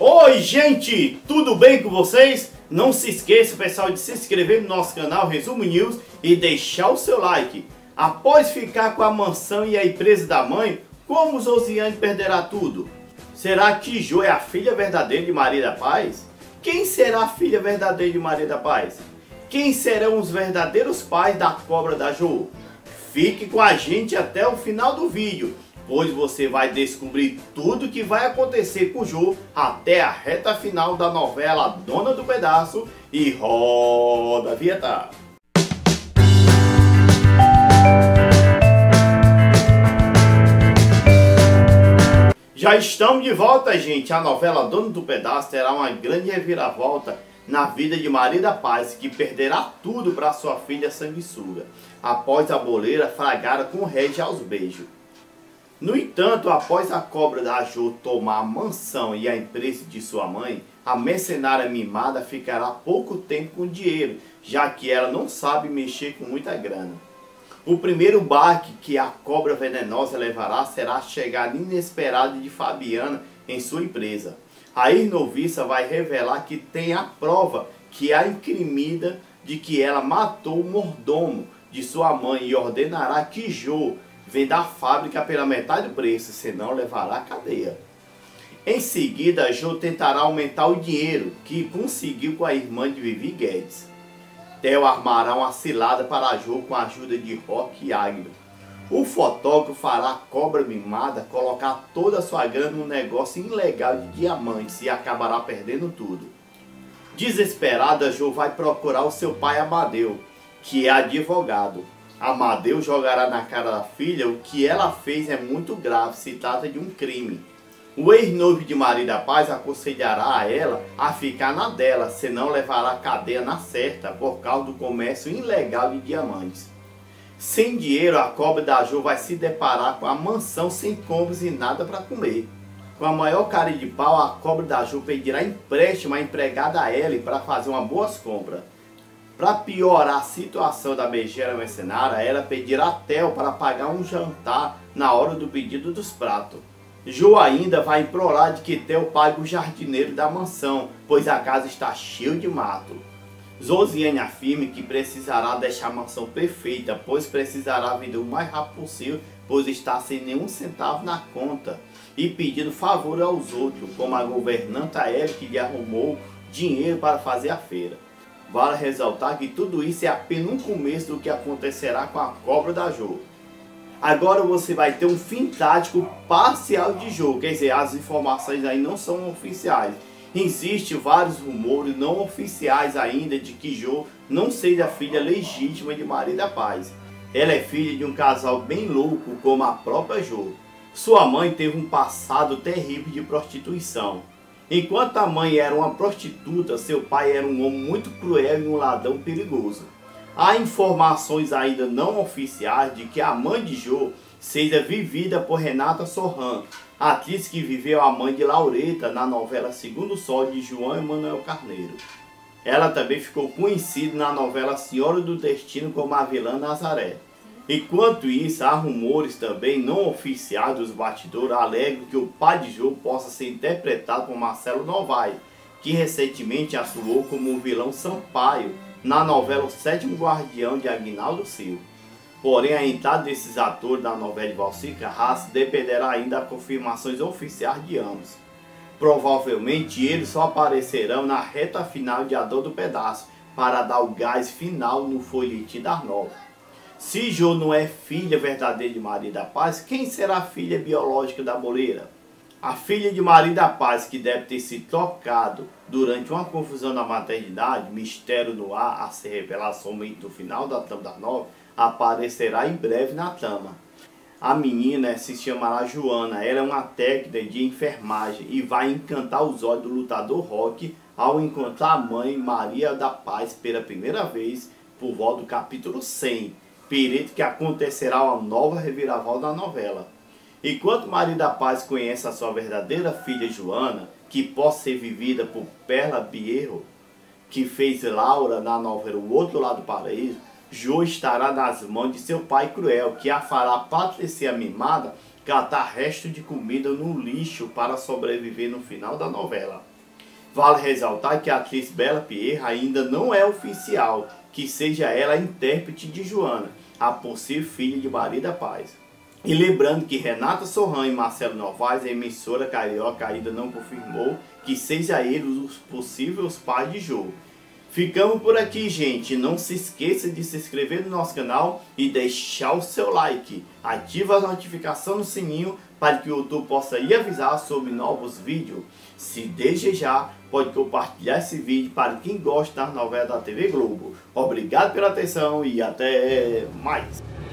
Oi gente, tudo bem com vocês? Não se esqueça, pessoal, de se inscrever no nosso canal Resumo News e deixar o seu like. Após ficar com a mansão e a empresa da mãe, como Josiane perderá tudo? Será que Jô é a filha verdadeira de Maria da Paz? Quem será a filha verdadeira de Maria da Paz? Quem serão os verdadeiros pais da cobra da Jô? Fique com a gente até o final do vídeo, pois você vai descobrir tudo o que vai acontecer com Jô até a reta final da novela Dona do Pedaço. E roda a vinheta! Já estamos de volta, gente. A novela Dona do Pedaço terá uma grande reviravolta na vida de Maria da Paz, que perderá tudo para sua filha sanguessuga, após a boleira fragara com o Regi aos beijos. No entanto, após a cobra da Jô tomar a mansão e a empresa de sua mãe, a mercenária mimada ficará pouco tempo com o dinheiro, já que ela não sabe mexer com muita grana. O primeiro baque que a cobra venenosa levará será a chegada inesperada de Fabiana em sua empresa. A ex-noviça vai revelar que tem a prova que a incrimina de que ela matou o mordomo de sua mãe e ordenará que Jô venda a fábrica pela metade do preço, senão levará à cadeia. Em seguida, Jô tentará aumentar o dinheiro que conseguiu com a irmã de Vivi Guedes. Theo armará uma cilada para Jô com a ajuda de Roque e Agra. O fotógrafo fará a cobra mimada colocar toda a sua grana num negócio ilegal de diamantes e acabará perdendo tudo. Desesperada, Jô vai procurar o seu pai Amadeu, que é advogado. Amadeu jogará na cara da filha: o que ela fez é muito grave, se trata de um crime. O ex-noivo de Maria da Paz aconselhará a ela a ficar na dela, senão levará a cadeia na certa por causa do comércio ilegal de diamantes. Sem dinheiro, a cobra da Jô vai se deparar com a mansão sem compras e nada para comer. Com a maior cara de pau, a cobra da Jô pedirá empréstimo à empregada Ellen para fazer uma boas compras. Para piorar a situação da beijeira mercenária, ela pedirá a Theo para pagar um jantar na hora do pedido dos pratos. Jô ainda vai implorar de que Theo pague o jardineiro da mansão, pois a casa está cheia de mato. Josiane afirma que precisará deixar a mansão perfeita, pois precisará vender o mais rápido possível, pois está sem nenhum centavo na conta e pedindo favor aos outros, como a governanta Ellen, que lhe arrumou dinheiro para fazer a feira. Vale ressaltar que tudo isso é apenas um começo do que acontecerá com a cobra da Jô. Agora você vai ter um fim tático parcial de Jô, quer dizer, as informações aí não são oficiais. Existem vários rumores não oficiais ainda de que Jô não seja filha legítima de Maria da Paz. Ela é filha de um casal bem louco, como a própria Jô. Sua mãe teve um passado terrível de prostituição. Enquanto a mãe era uma prostituta, seu pai era um homem muito cruel e um ladrão perigoso. Há informações ainda não oficiais de que a mãe de Jô seja vivida por Renata Sorrah, atriz que viveu a mãe de Laureta na novela Segundo Sol, de João Emanuel Carneiro. Ela também ficou conhecida na novela Senhora do Destino como a vilã Nazaré. Enquanto isso, há rumores também não oficiais dos bastidores alegam que o pai de Jô possa ser interpretado por Marcelo Novaes, que recentemente atuou como o vilão Sampaio na novela O Sétimo Guardião, de Aguinaldo Silva. Porém, a entrada desses atores na novela de Balsir Carras dependerá ainda das confirmações oficiais de ambos. Provavelmente eles só aparecerão na reta final de A Dor do Pedaço para dar o gás final no folhetim das novas. Se Jô não é filha verdadeira de Maria da Paz, quem será a filha biológica da boleira? A filha de Maria da Paz, que deve ter se trocado durante uma confusão na maternidade, mistério no ar a se revelar somente no final da trama da novela, aparecerá em breve na trama. A menina se chamará Joana. Ela é uma técnica de enfermagem e vai encantar os olhos do lutador Rock ao encontrar a mãe Maria da Paz pela primeira vez por volta do capítulo 100. Período que acontecerá uma nova reviravolta da novela. Enquanto Maria da Paz conhece a sua verdadeira filha Joana, que pode ser vivida por Perla Bierro, que fez Laura na novela O Outro Lado do Paraíso, Jô estará nas mãos de seu pai cruel, que a fará parecer mimada catar resto de comida no lixo para sobreviver no final da novela. Vale ressaltar que a atriz Bela Pierra ainda não é oficial que seja ela a intérprete de Joana, a possível filha de Maria da Paz. E lembrando que Renata Sorrah e Marcelo Novaes, a emissora carioca, ainda não confirmou que seja eles os possíveis pais de Jô. Ficamos por aqui, gente. Não se esqueça de se inscrever no nosso canal e deixar o seu like. Ativa a notificação no sininho para que o YouTube possa lhe avisar sobre novos vídeos. Se desejar, pode compartilhar esse vídeo para quem gosta da novela da TV Globo. Obrigado pela atenção e até mais.